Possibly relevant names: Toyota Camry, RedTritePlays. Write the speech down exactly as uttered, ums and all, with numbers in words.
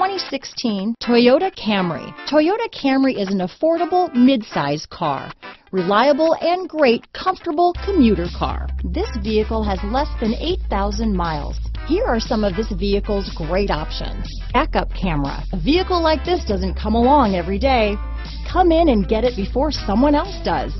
twenty sixteen Toyota Camry. Toyota Camry is an affordable mid-size car, reliable and great comfortable commuter car. This vehicle has less than eight thousand miles. Here are some of this vehicle's great options. Backup camera. A vehicle like this doesn't come along every day. Come in and get it before someone else does.